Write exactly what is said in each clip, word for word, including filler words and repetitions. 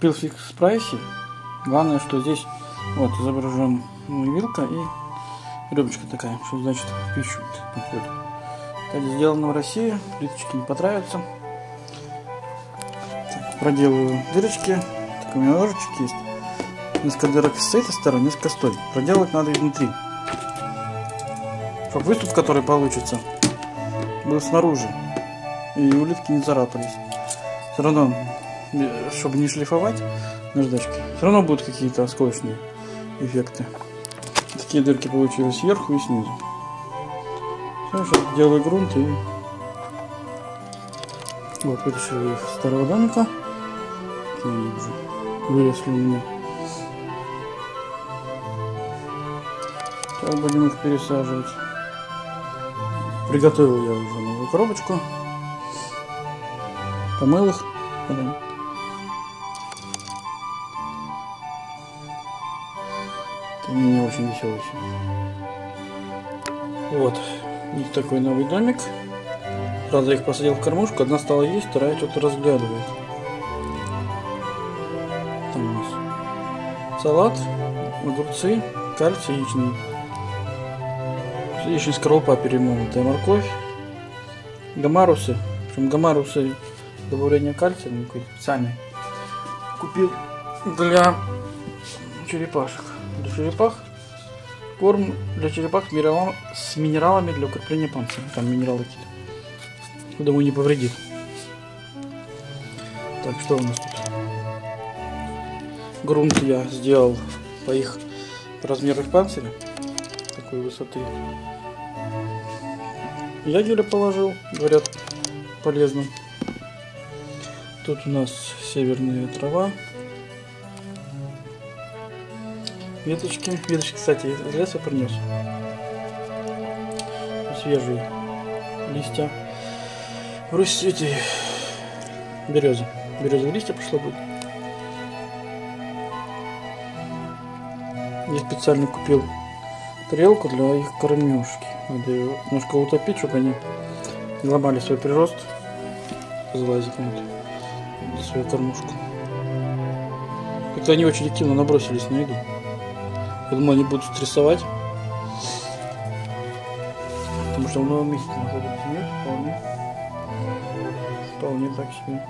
Пилфикс Прайси. Главное, что здесь вот изображен ну, вилка и рыбочка такая, что значит в пищу подходит. Так, сделано в России, плиточки не потравятся. Так, проделываю дырочки. Так, у меня ножичек есть. Несколько дырок с этой стороны, несколько с той. Проделать надо изнутри, чтобы выступ, который получится, был снаружи и улитки не царапались. Все равно, чтобы не шлифовать наждачки, все равно будут какие-то осколочные эффекты. Такие дырки получились сверху и снизу. Все, сейчас делаю грунт и вот вытащил их из старого домика. Такие уже вылезли у меня. Сейчас будем их пересаживать. Приготовил я уже новую коробочку. Помыл их. Они не очень веселые. Вот. Вот такой новый домик. Сразу их посадил в кормушку. Одна стала есть, вторая что-то разглядывает. Там у нас салат, огурцы, кальц яичный. Яичный скорлупа перемолотая, морковь, гомарусы. Причем гомарусы добавление кальция, ну, специальный. Купил для черепашек. Для черепах корм для черепах с минералами для укрепления панциря. Там минералы какие-то. Думаю, не повредит. Так, что у нас тут? Грунт я сделал по их размеру панциря. Такой высоты. Ягеля положил, говорят, полезно. Тут у нас северная трава. Веточки. Веточки, кстати, из леса принес. Свежие листья. В Руссете береза. Березовые листья пошло будет. Я специально купил тарелку для их кормежки. Надо ее немножко утопить, чтобы они не ломали свой прирост. Залазить надо за свою кормушку. Как-то они очень активно набросились на еду. Я думаю, они будут стрессовать, потому что в новом месте находится нет, вполне, вполне так себе.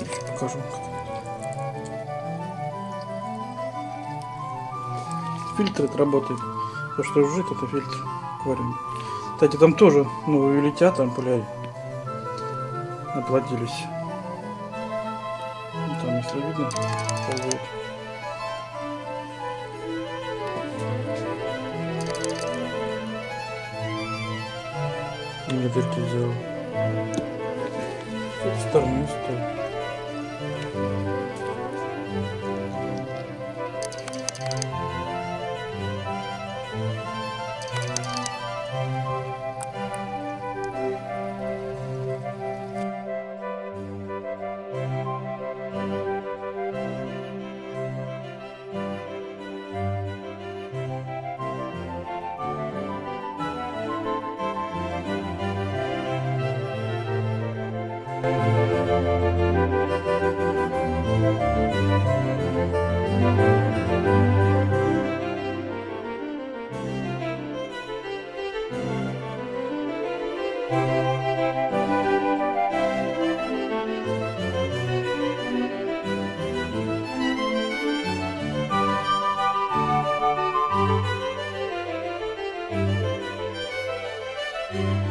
Еще покажу. Фильтр это работает, то что жжет, это фильтр вареный. Кстати, там тоже новые летят, там пуляют. Оплодились. Там, если видно, ползают. Я дырки взял. С этой стороны Thank you.